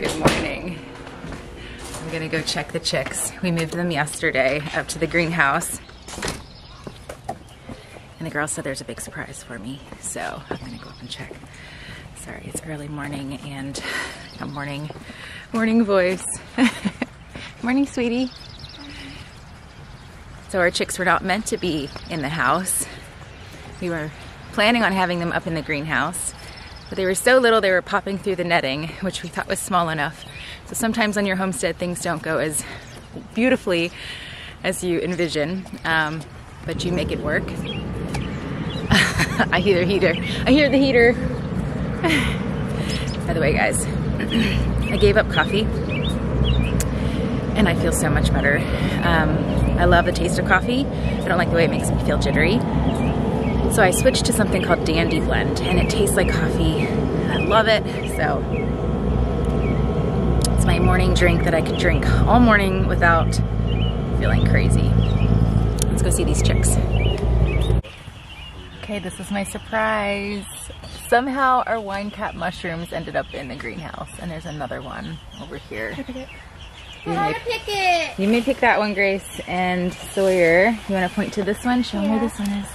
Good morning. I'm gonna go check the chicks. We moved them yesterday up to the greenhouse. And the girl said there's a big surprise for me, so I'm gonna go up and check. Sorry, it's early morning and a morning voice. Morning, sweetie. So our chicks were not meant to be in the house. We were planning on having them up in the greenhouse, but they were so little they were popping through the netting, which we thought was small enough. So sometimes on your homestead things don't go as beautifully as you envision, but you make it work. I hear the heater. By the way, guys, I gave up coffee and I feel so much better. I love the taste of coffee. I don't like the way it makes me feel jittery. So I switched to something called Dandy Blend and it tastes like coffee. I love it. So it's my morning drink that I could drink all morning without feeling crazy. Let's go see these chicks. Okay, this is my surprise. Somehow our wine cap mushrooms ended up in the greenhouse, and there's another one over here. You may pick that one, Grace and Sawyer. You want to point to this one? Show me where this one is.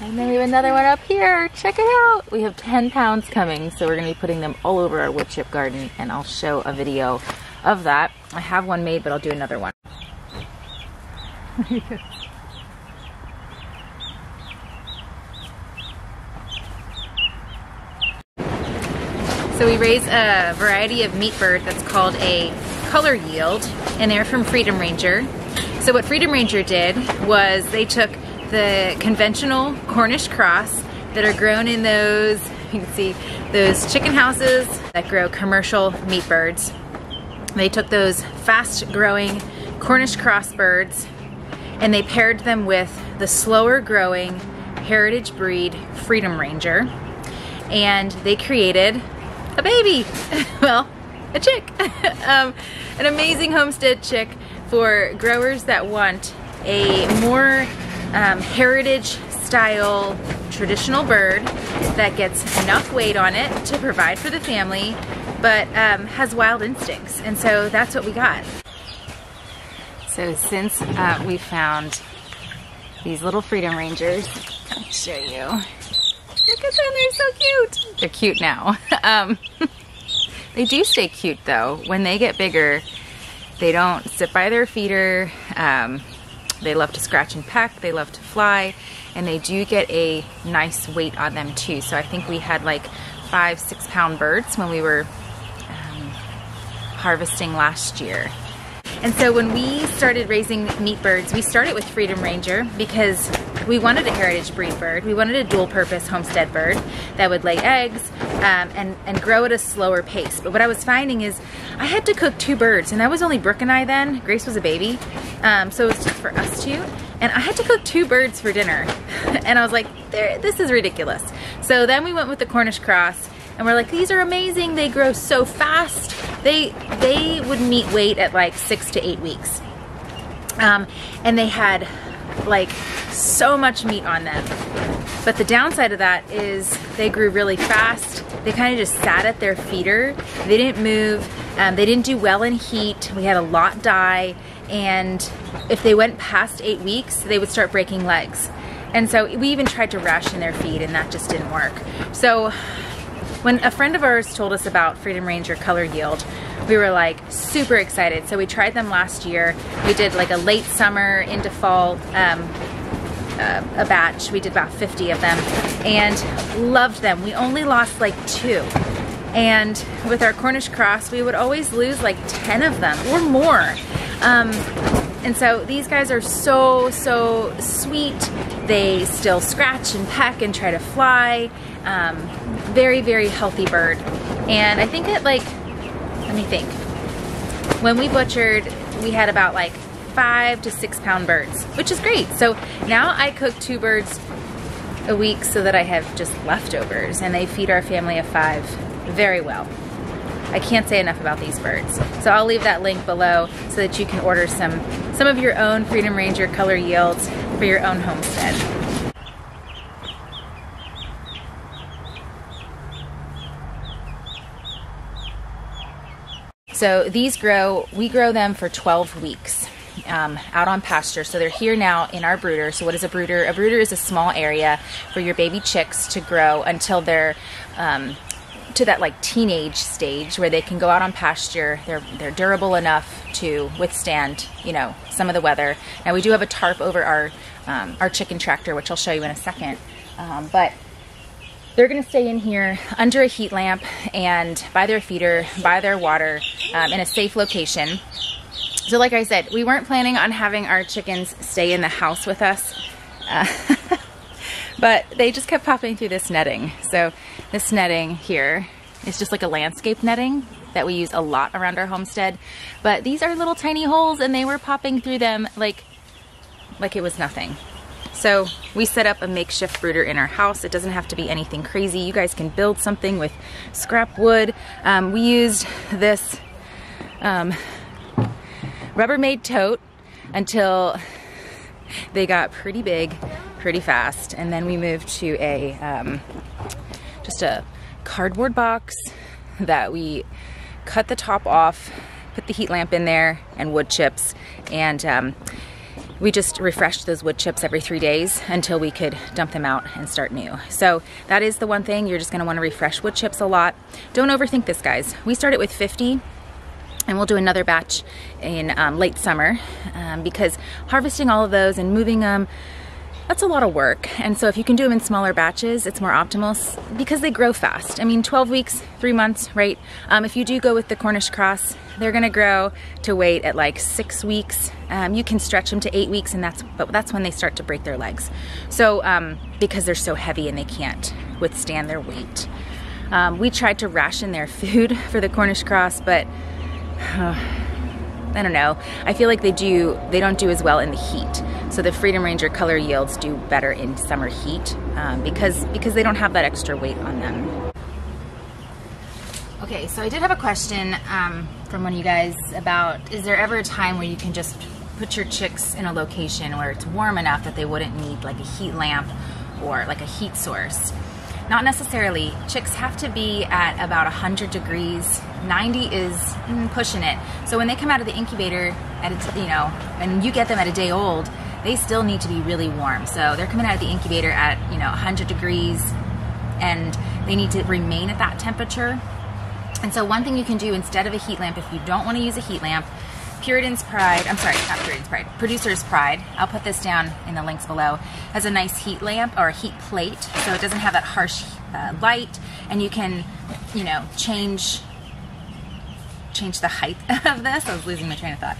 And then we have another one up here. Check it out. We have 10 pounds coming, so we're going to be putting them all over our wood chip garden, and I'll show a video of that. I have one made, but I'll do another one. So we raise a variety of meat bird that's called a Color Yield, and they're from Freedom Ranger. So what Freedom Ranger did was they took the conventional Cornish Cross that are grown in those, you can see, those chicken houses that grow commercial meat birds. They took those fast growing Cornish Cross birds and they paired them with the slower growing heritage breed Freedom Ranger, and they created a baby, well, a chick, an amazing homestead chick for growers that want a more heritage style traditional bird that gets enough weight on it to provide for the family, but has wild instincts. And so that's what we got. So since we found these little Freedom Rangers, let me show you. Look at them, they're so cute. They're cute now. They do stay cute though. When they get bigger, they don't sit by their feeder. They love to scratch and peck, they love to fly, and they do get a nice weight on them too. So I think we had like 5-6 pound birds when we were harvesting last year. And so when we started raising meat birds, we started with Freedom Ranger because we wanted a heritage breed bird. We wanted a dual purpose homestead bird that would lay eggs and grow at a slower pace. But what I was finding is I had to cook two birds, and that was only Brooke and I then. Grace was a baby, so it was just for us two. And I had to cook two birds for dinner. And I was like, this is ridiculous. So then we went with the Cornish Cross, and we're like, these are amazing. They grow so fast. They would meet weight at like 6 to 8 weeks. And they had like so much meat on them. But the downside of that is they grew really fast. They kind of just sat at their feeder. They didn't move. They didn't do well in heat. We had a lot die. And if they went past 8 weeks, they would start breaking legs. And so we even tried to ration their feed, and that just didn't work. So when a friend of ours told us about Freedom Ranger Color Yield, we were like super excited. So we tried them last year. We did like a late summer into fall a batch. We did about 50 of them and loved them. We only lost like 2. And with our Cornish Cross, we would always lose like 10 of them or more. And so these guys are so sweet. They still scratch and peck and try to fly. Very healthy bird. And I think that like, let me think. When we butchered, we had about like 5 to 6 pound birds, which is great. So now I cook 2 birds a week so that I have just leftovers, and they feed our family of 5 very well. I can't say enough about these birds. So I'll leave that link below so that you can order some of your own Freedom Ranger Color Yields for your own homestead. So these grow, we grow them for 12 weeks out on pasture. So they're here now in our brooder. So what is a brooder? A brooder is a small area for your baby chicks to grow until they're to that like teenage stage where they can go out on pasture. They're durable enough to withstand, you know, some of the weather. Now we do have a tarp over our chicken tractor, which I'll show you in a second. But they're going to stay in here under a heat lamp and by their feeder, by their water, in a safe location. So like I said, we weren't planning on having our chickens stay in the house with us, but they just kept popping through this netting. So this netting here is just like a landscape netting that we use a lot around our homestead, but these are little tiny holes and they were popping through them like it was nothing. So we set up a makeshift brooder in our house. It doesn't have to be anything crazy. You guys can build something with scrap wood. We used this Rubbermaid tote until they got pretty big, pretty fast. And then we moved to a, just a cardboard box that we cut the top off, put the heat lamp in there and wood chips, and we just refreshed those wood chips every 3 days until we could dump them out and start new. So that is the one thing. You're just gonna wanna refresh wood chips a lot. Don't overthink this, guys. We started with 50 and we'll do another batch in late summer because harvesting all of those and moving them, that's a lot of work. And so if you can do them in smaller batches, it's more optimal because they grow fast. I mean, 12 weeks, 3 months, right? If you do go with the Cornish Cross, they're gonna grow to weight at like 6 weeks. You can stretch them to 8 weeks, and that's when they start to break their legs. So, because they're so heavy and they can't withstand their weight. We tried to ration their food for the Cornish Cross, but I don't know. I feel like they don't do as well in the heat. So the Freedom Ranger Color Yields do better in summer heat because they don't have that extra weight on them. Okay, so I did have a question from one of you guys about, is there ever a time where you can just put your chicks in a location where it's warm enough that they wouldn't need like a heat lamp or like a heat source? Not necessarily. Chicks have to be at about 100 degrees. 90 is pushing it. So when they come out of the incubator, and you get them at a day old, they still need to be really warm. So they're coming out of the incubator at 100 degrees, and they need to remain at that temperature. And so one thing you can do instead of a heat lamp, if you don't want to use a heat lamp, Producers Pride, I'll put this down in the links below, has a nice heat lamp or a heat plate, so it doesn't have that harsh light, and you can, change the height of this. I was losing my train of thought.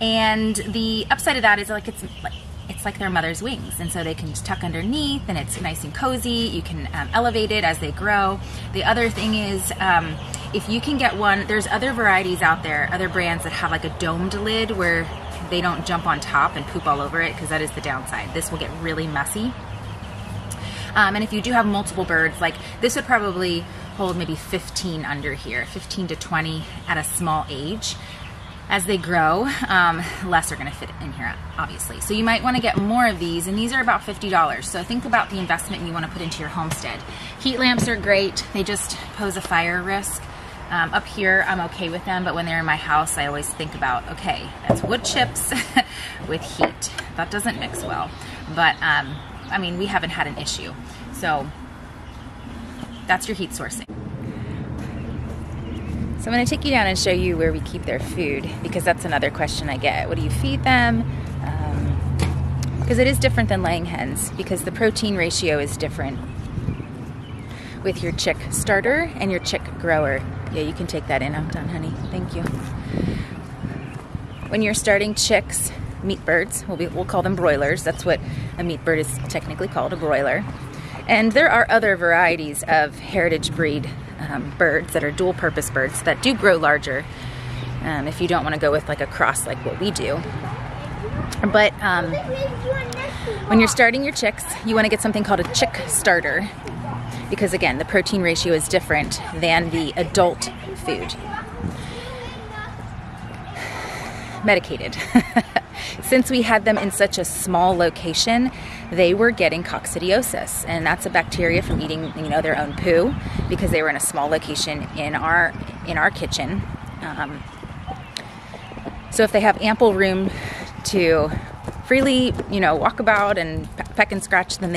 And the upside of that is it's like their mother's wings, and so they can just tuck underneath, and it's nice and cozy. You can elevate it as they grow. The other thing is, if you can get one, there's other varieties out there, other brands that have like a domed lid where they don't jump on top and poop all over it, because that is the downside. This will get really messy. And if you do have multiple birds, like this would probably hold maybe 15 under here, 15 to 20 at a small age. As they grow, less are gonna fit in here, obviously. So you might wanna get more of these, and these are about $50. So think about the investment you wanna put into your homestead. Heat lamps are great. They just pose a fire risk. Up here, I'm okay with them, but when they're in my house, I always think about, okay, that's wood chips with heat. That doesn't mix well. But, I mean, we haven't had an issue. So that's your heat sourcing. So I'm going to take you down and show you where we keep their food, because that's another question I get. What do you feed them? Because it is different than laying hens, because the protein ratio is different with your chick starter and your chick grower. Yeah, you can take that in. I'm done, honey. Thank you. When you're starting chicks, meat birds, we'll call them broilers. That's what a meat bird is technically called, a broiler. And there are other varieties of heritage breed birds that are dual purpose birds that do grow larger if you don't want to go with like a cross like what we do. But when you're starting your chicks, you want to get something called a chick starter, because again the protein ratio is different than the adult food. Medicated. Since we had them in such a small location, they were getting coccidiosis, and that's a bacteria from eating, their own poo, because they were in a small location in our kitchen. So if they have ample room to freely, you know, walk about and peck and scratch, then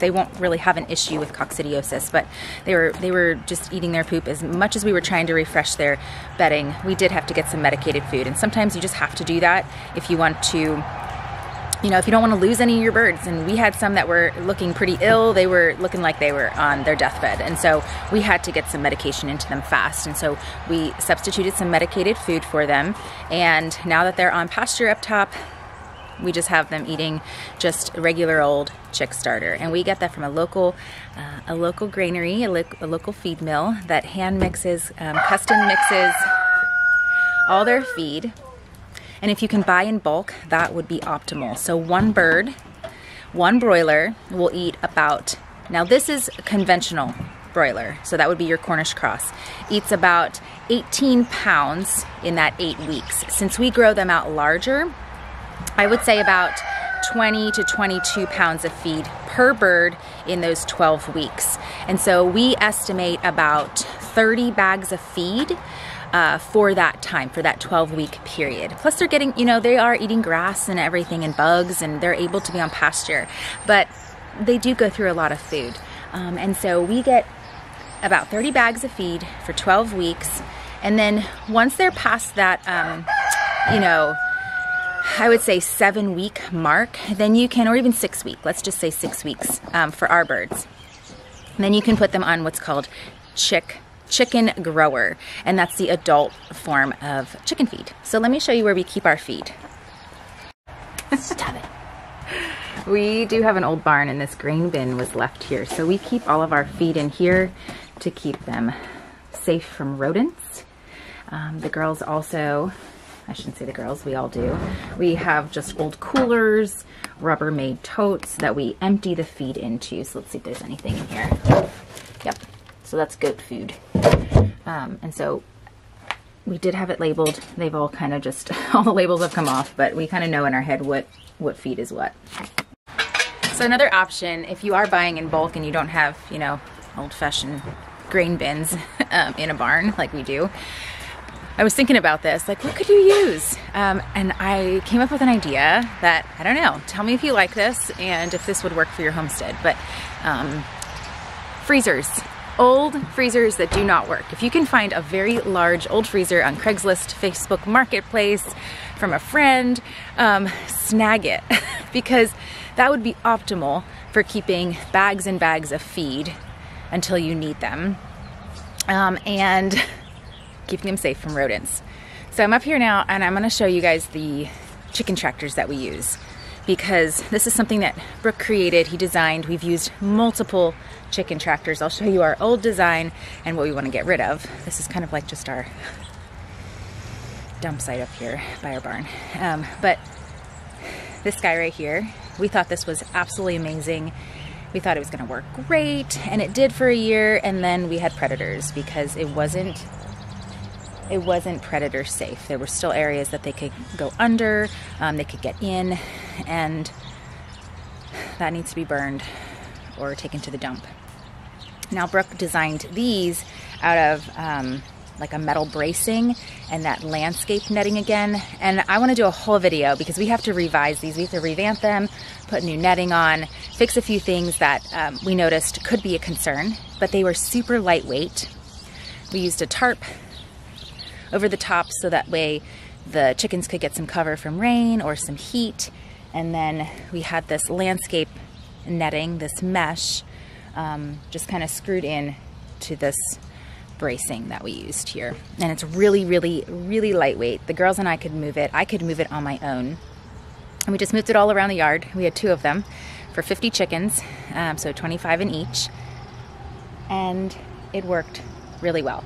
they won't really have an issue with coccidiosis. But they were just eating their poop. As much as we were trying to refresh their bedding, we did have to get some medicated food, and sometimes you just have to do that if you want to, you know, if you don't want to lose any of your birds. And we had some that were looking pretty ill. They were looking like they were on their deathbed. And so we had to get some medication into them fast. And so we substituted some medicated food for them. And now that they're on pasture up top, we just have them eating just regular old chick starter. And we get that from a local granary, a local feed mill that hand mixes, custom mixes all their feed. And if you can buy in bulk, that would be optimal. So one bird, one broiler will eat about, now this is conventional broiler, so that would be your Cornish Cross, eats about 18 pounds in that 8 weeks. Since we grow them out larger, I would say about 20 to 22 pounds of feed per bird in those 12 weeks. And so we estimate about 30 bags of feed for that time, for that 12-week period. Plus they're getting, you know, they are eating grass and everything and bugs, and they're able to be on pasture, but they do go through a lot of food. And so we get about 30 bags of feed for 12 weeks. And then once they're past that, you know, I would say 7-week mark, then you can, or even 6 weeks, let's just say 6 weeks for our birds. And then you can put them on what's called chicken grower, and that's the adult form of chicken feed. So let me show you where we keep our feed. Stop it. We do have an old barn, and this grain bin was left here. So we keep all of our feed in here to keep them safe from rodents. The girls also, I shouldn't say the girls, we all do. We have just old coolers, Rubbermaid totes that we empty the feed into. So let's see if there's anything in here. Yep. So that's goat food. And so we did have it labeled. They've all kind of just, all the labels have come off, but we kind of know in our head what feed is what. So another option, if you are buying in bulk and you don't have, you know, old-fashioned grain bins in a barn like we do, I was thinking about this, like, what could you use? And I came up with an idea that, I don't know, tell me if you like this and if this would work for your homestead, but freezers. Old freezers that do not work. If you can find a very large old freezer on Craigslist, Facebook Marketplace, from a friend, snag it, because that would be optimal for keeping bags and bags of feed until you need them, and keeping them safe from rodents. So I'm up here now, and I'm going to show you guys the chicken tractors that we use, because this is something that Brooke created, he designed. We've used multiple chicken tractors. I'll show you our old design and what we want to get rid of. This is kind of like just our dump site up here by our barn. But this guy right here, we thought this was absolutely amazing. We thought it was going to work great, and it did for a year, and then we had predators because it wasn't predator safe. There were still areas that they could go under, they could get in, and that needs to be burned or taken to the dump. Now Brooke designed these out of like a metal bracing and that landscape netting again, and I want to do a whole video because we have to revise these. We have to revamp them, put new netting on, fix a few things that we noticed could be a concern, but they were super lightweight. We used a tarp over the top so that way the chickens could get some cover from rain or some heat, and then we had this landscape netting, this mesh, just kind of screwed in to this bracing that we used here, and it's really, really, really lightweight. The girls and I could move it. I could move it on my own, and we just moved it all around the yard. We had two of them for 50 chickens, so 25 in each, and it worked really well.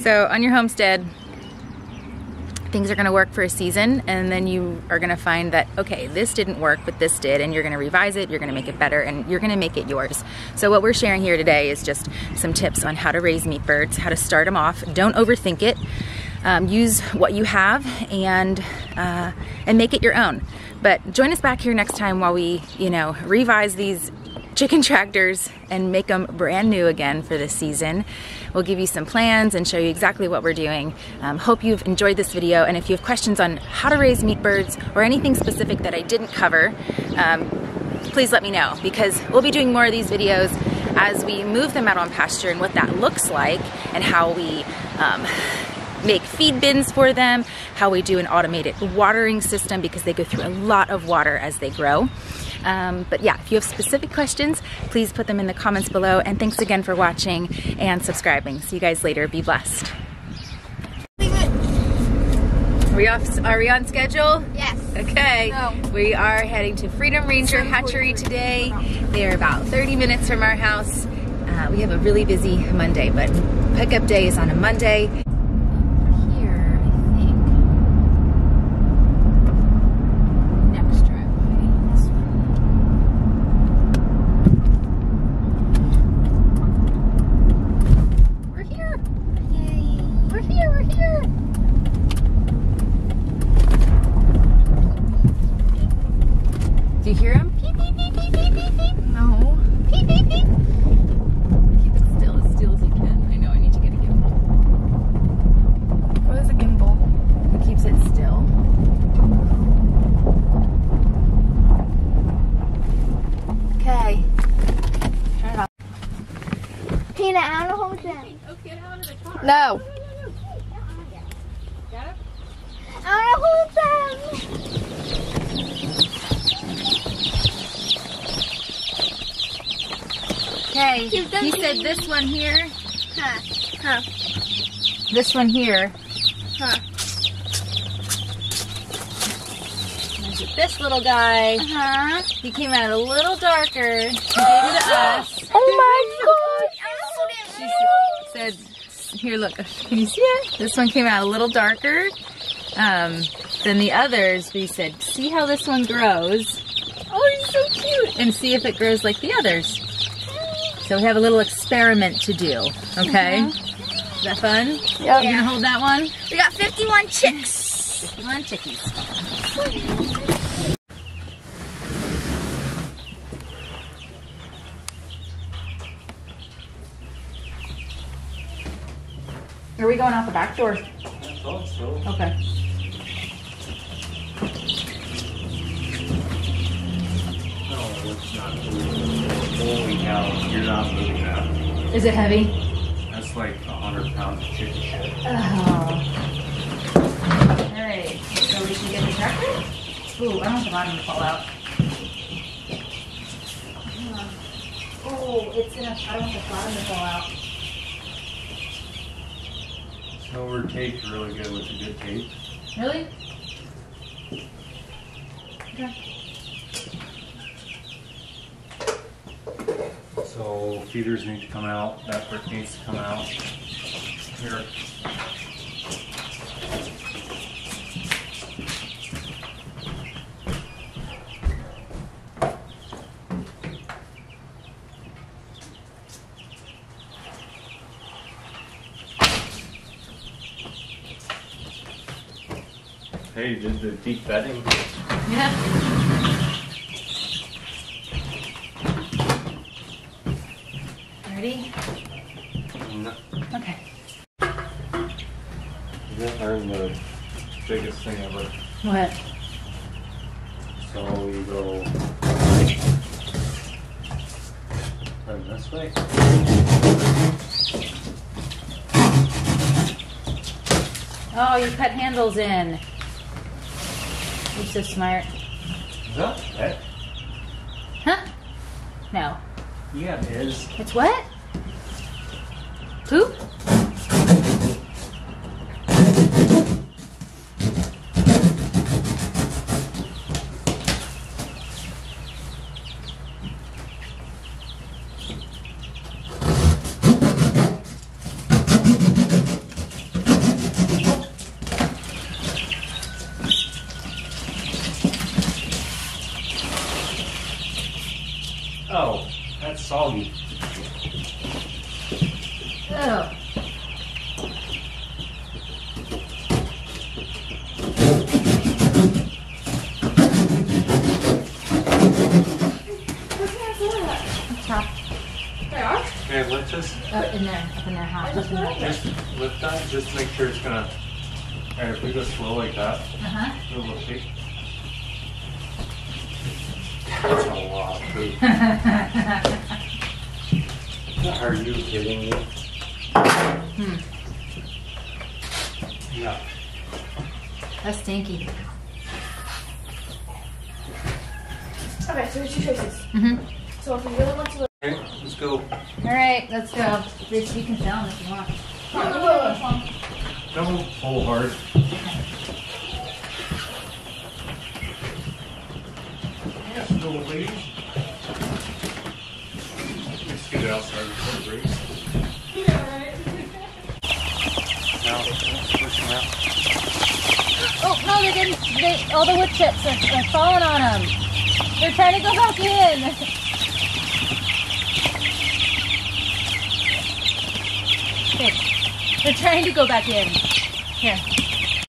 So on your homestead, things are going to work for a season, and then you are going to find that, okay, this didn't work, but this did, and you're going to revise it, you're going to make it better, and you're going to make it yours. So what we're sharing here today is just some tips on how to raise meat birds, how to start them off. Don't overthink it. Use what you have and make it your own. But join us back here next time while we, you know, revise these chicken tractors and make them brand new again for this season. We'll give you some plans and show you exactly what we're doing. Hope you've enjoyed this video, and if you have questions on how to raise meat birds or anything specific that I didn't cover, please let me know, because we'll be doing more of these videos as we move them out on pasture and what that looks like, and how we make feed bins for them, how we do an automated watering system because they go through a lot of water as they grow. But yeah, if you have specific questions, please put them in the comments below, and thanks again for watching and subscribing. See you guys later. Be blessed. Are we on schedule? Yes. Okay. No. We are heading to Freedom Ranger Hatchery today. They are about 30 minutes from our house. We have a really busy Monday, but pickup day is on a Monday. No. I want to hold them. Okay. He said this one here. Huh. Huh. This one here. Huh. This little guy. Uh-huh. He came out a little darker. He gave it to us. Oh my gosh. She said, here, look, can you see it? This one came out a little darker than the others. We said, see how this one grows. Oh, he's so cute. And see if it grows like the others. So we have a little experiment to do, okay? Mm-hmm. Is that fun? Yep. You're going to hold that one? We got 51 chicks. 51 chickies. Are we going out the back door? I thought so. Okay. No, it's not moving. Holy cow, you're not moving that. Is it heavy? That's like 100 pounds of chicken shit. Oh. Alright, so we can get the tractor? Ooh, I don't want the bottom to fall out. Oh, it's gonna, I don't want the bottom to fall out. Over tape really good with a good tape. Really? Okay. So feeders need to come out. That brick needs to come out. Here. Hey, you did the deep bedding. Yeah. Ready? No. Okay. You learned the biggest thing ever. What? So you go turn this way. Oh, you cut handles in. You're so smart. Is that it? Huh? No. Yeah, it is. It's what? Poop? Oh, that's soggy. Oh. Up in there, half. Just lift that, just make sure it's gonna. Alright, if we go slow like that, it'll look shake. That's a lot of food. Are you kidding me? Yeah. That's stinky. Okay, so there's two choices. So if you really want to look. Okay, let's go. Alright, let's go. You can sell them if you want. Don't pull hard. Yes, little ladies. Let's get it outside before it breaks. Yeah, right. Now, push them out. Oh, no, they didn't. All the wood chips are falling on them. They're trying to go back in. They're trying to go back in. Here.